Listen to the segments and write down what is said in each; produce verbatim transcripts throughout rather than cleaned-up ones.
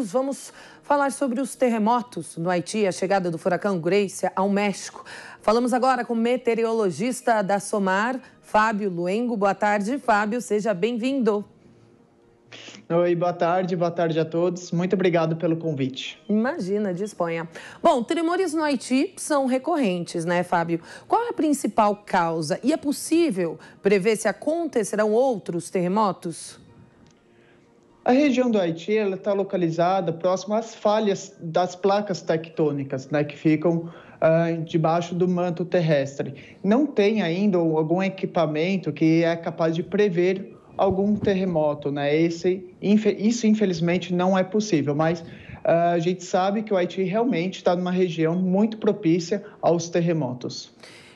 minutos, vamos falar sobre os terremotos no Haiti, a chegada do furacão Grace ao México. Falamos agora com o meteorologista da Somar, Fábio Luengo. Boa tarde, Fábio, seja bem-vindo. Oi, boa tarde, boa tarde a todos. Muito obrigado pelo convite. Imagina, disponha. Bom, tremores no Haiti são recorrentes, né, Fábio? Qual é a principal causa? E é possível prever se acontecerão outros terremotos? A região do Haiti está localizada próximo às falhas das placas tectônicas, né, que ficam Uh, debaixo do manto terrestre. Não tem ainda algum equipamento que é capaz de prever algum terremoto, né? Esse, inf, isso, infelizmente, não é possível, mas uh, a gente sabe que o Haiti realmente está numa região muito propícia aos terremotos.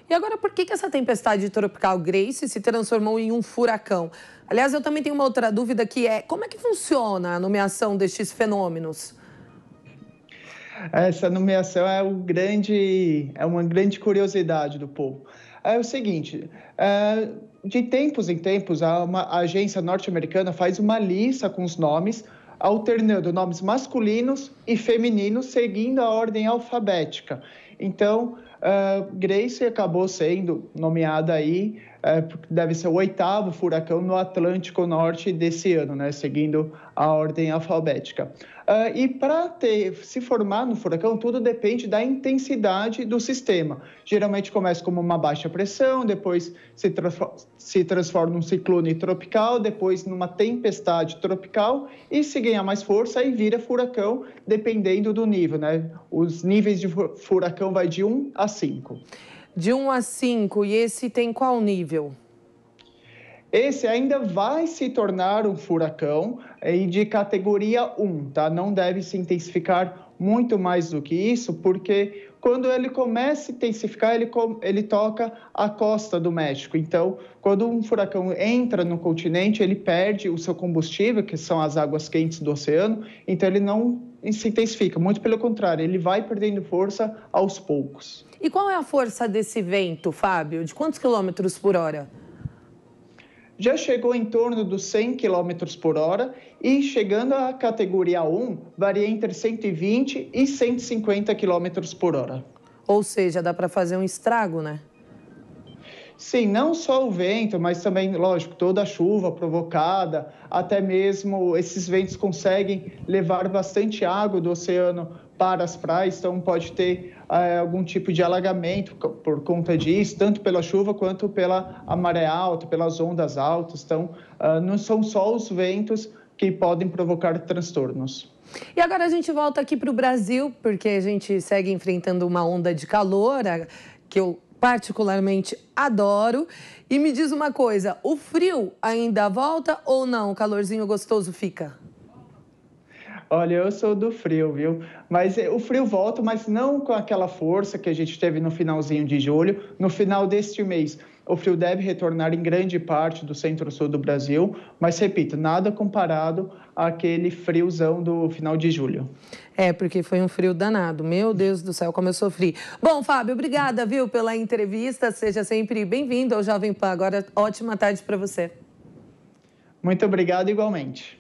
E agora, por que que essa tempestade tropical Grace se transformou em um furacão? Aliás, eu também tenho uma outra dúvida, que é como é que funciona a nomeação destes fenômenos? Essa nomeação é, um grande, é uma grande curiosidade do povo. É o seguinte, de tempos em tempos, uma agência norte-americana faz uma lista com os nomes, alternando nomes masculinos e femininos, seguindo a ordem alfabética. Então, Grace acabou sendo nomeada aí, deve ser o oitavo furacão no Atlântico Norte desse ano, né? Seguindo a ordem alfabética. Uh, e para se formar no furacão, tudo depende da intensidade do sistema. Geralmente começa como uma baixa pressão, depois se, transform, se transforma num ciclone tropical, depois numa tempestade tropical e se ganhar mais força, aí vira furacão, dependendo do nível, né? Os níveis de furacão vai de um a cinco. De um a cinco, e esse tem qual nível? Esse ainda vai se tornar um furacão de categoria um, tá? Não deve se intensificar muito mais do que isso, porque quando ele começa a se intensificar, ele, ele toca a costa do México. Então, quando um furacão entra no continente, ele perde o seu combustível, que são as águas quentes do oceano, então ele não se intensifica, muito pelo contrário, ele vai perdendo força aos poucos. E qual é a força desse vento, Fábio? De quantos quilômetros por hora? Já chegou em torno dos cem quilômetros por hora e chegando à categoria um, varia entre cento e vinte e cento e cinquenta quilômetros por hora. Ou seja, dá para fazer um estrago, né? Sim, não só o vento, mas também, lógico, toda a chuva provocada, até mesmo esses ventos conseguem levar bastante água do oceano para as praias, então pode ter ah, algum tipo de alagamento por conta disso, tanto pela chuva quanto pela maré alta, pelas ondas altas. Então, ah, não são só os ventos que podem provocar transtornos. E agora a gente volta aqui para o Brasil, porque a gente segue enfrentando uma onda de calor, que eu particularmente adoro. E me diz uma coisa, o frio ainda volta ou não? O calorzinho gostoso fica? Olha, eu sou do frio, viu? Mas o frio volta, mas não com aquela força que a gente teve no finalzinho de julho. No final deste mês, o frio deve retornar em grande parte do centro-sul do Brasil. Mas, repito, nada comparado àquele friozão do final de julho. É, porque foi um frio danado. Meu Deus do céu, como eu sofri. Bom, Fábio, obrigada, viu, pela entrevista. Seja sempre bem-vindo ao Jovem Pan Agora. Ótima tarde para você. Muito obrigado, igualmente.